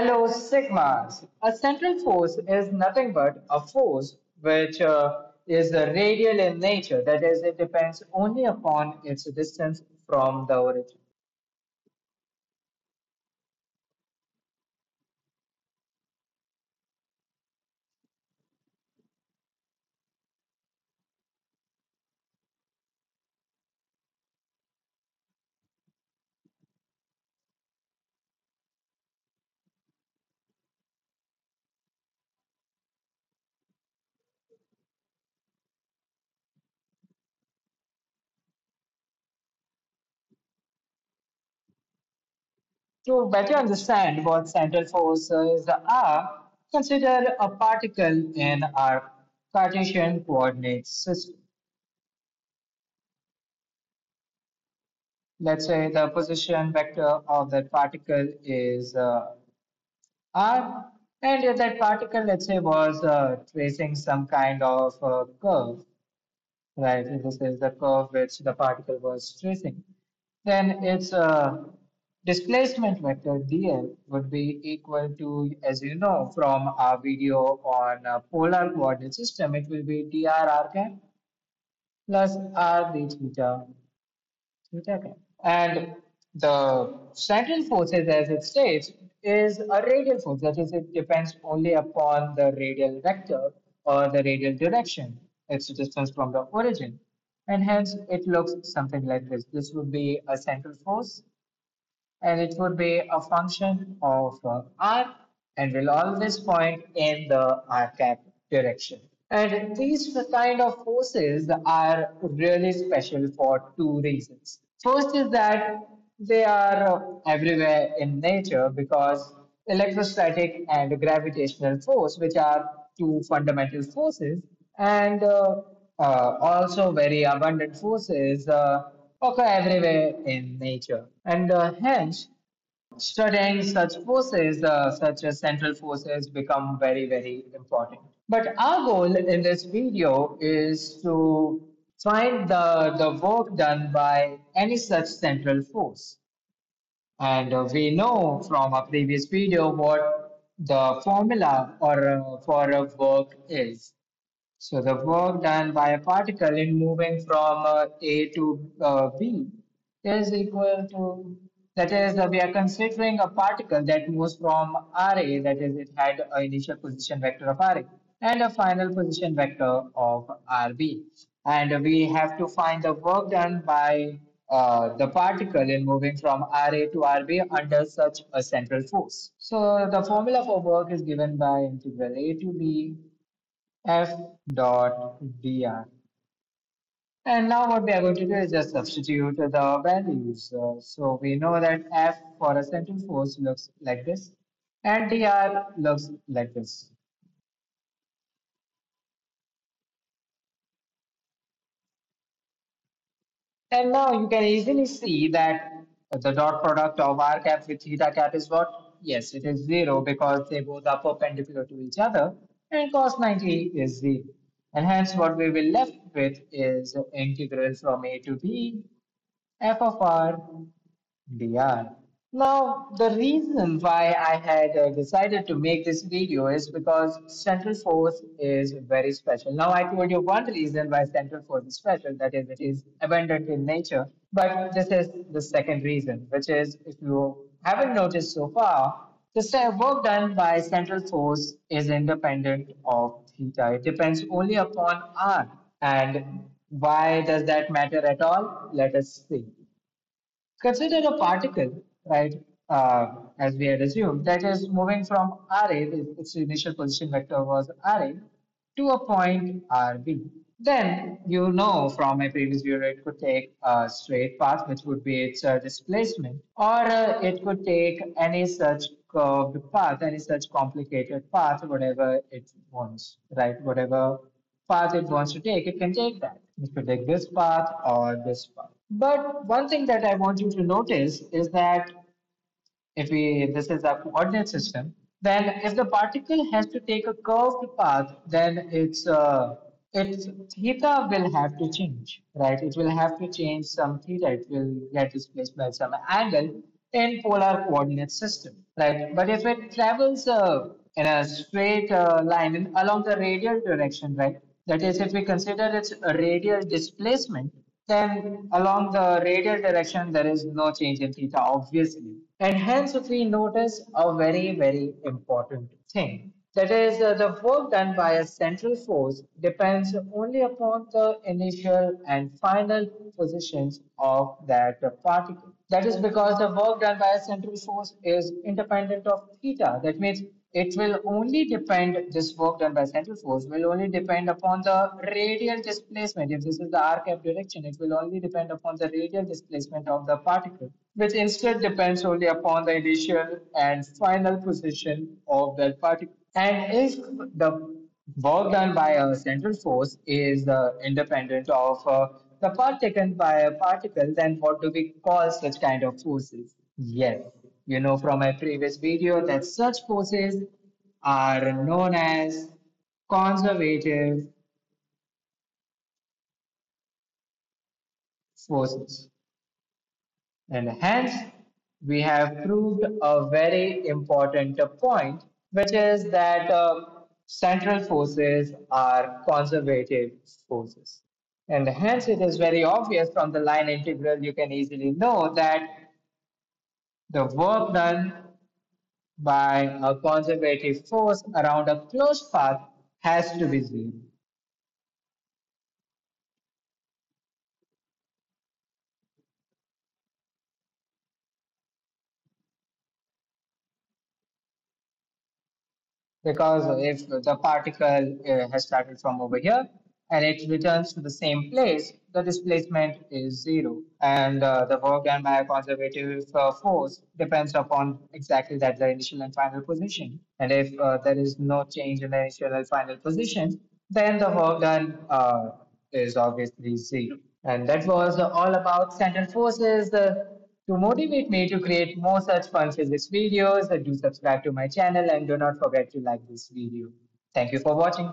Hello, sigmas. A central force is nothing but a force which is radial in nature. That is, it depends only upon its distance from the origin. To better understand what central forces are, consider a particle in our Cartesian coordinate system. Let's say the position vector of that particle is r, and if that particle, let's say, was tracing some kind of curve, right? And this is the curve which the particle was tracing. Then it's displacement vector dl would be equal to, as you know from our video on polar coordinate system, it will be dr r cap plus r d theta cap. And the central forces, as it states, is a radial force. That is, it depends only upon the radial vector or the radial direction, its distance from the origin. And hence, it looks something like this. This would be a central force, and it would be a function of r and will always point in the r cap direction. And these kind of forces are really special for two reasons. First is that they are everywhere in nature because electrostatic and gravitational force, which are two fundamental forces, and also very abundant forces, occur everywhere in nature, and hence studying such forces, such as central forces, become very, very important. But our goal in this video is to find the work done by any such central force, and we know from a previous video what the formula for a work is. So the work done by a particle in moving from A to B is equal to, that is, we are considering a particle that moves from RA, that is, it had an initial position vector of RA and a final position vector of RB. And we have to find the work done by the particle in moving from RA to RB under such a central force. So the formula for work is given by integral A to B f dot dr. And now what we are going to do is just substitute the values. So we know that f for a central force looks like this and dr looks like this. And now you can easily see that the dot product of r cap with theta cap is what? Yes, it is 0 because they both are perpendicular to each other. And cos 90 is 0. And hence what we will left with is integral from A to B, f of r, dr. Now, the reason why I had decided to make this video is because central force is very special. Now, I told you one reason why central force is special, that is, it is abundant in nature. But this is the second reason, which is, if you haven't noticed so far, the work done by central force is independent of theta. It depends only upon r. And why does that matter at all? Let us see. Consider a particle, right? As we had assumed, that is moving from RA, its initial position vector was RA, to a point RB. Then you know from my previous video, it could take a straight path, which would be its displacement, or it could take any such curved path, any such complicated path, whatever it wants, right? Whatever path it wants to take, it can take that. It could take this path or this path. But one thing that I want you to notice is that this is our coordinate system, then if the particle has to take a curved path, then its theta will have to change, right? It will have to change some theta. It will get displaced by some angle, in polar coordinate system, right? But if it travels in a straight line along the radial direction, right? That is, if we consider its radial displacement, then along the radial direction, there is no change in theta, obviously. And hence, we notice a very, very important thing. That is, the work done by a central force depends only upon the initial and final positions of that particle. That is because the work done by a central force is independent of theta. That means it will only depend, this work done by central force will only depend upon the radial displacement. If this is the r cap direction, it will only depend upon the radial displacement of the particle, which instead depends only upon the initial and final position of that particle. And if the work done by a central force is independent of the path taken by a particle, then what do we call such kind of forces? Yes. You know from my previous video that such forces are known as conservative forces. And hence, we have proved a very important point, which is that central forces are conservative forces. And hence, it is very obvious from the line integral, you can easily know that the work done by a conservative force around a closed path has to be zero. Because if the particle has started from over here and it returns to the same place, the displacement is zero. And the work done by a conservative force depends upon exactly that, the initial and final position. And if there is no change in the initial and final position, then the work done is obviously zero. And that was all about central forces. To motivate me to create more such fun physics videos, do subscribe to my channel and do not forget to like this video. Thank you for watching.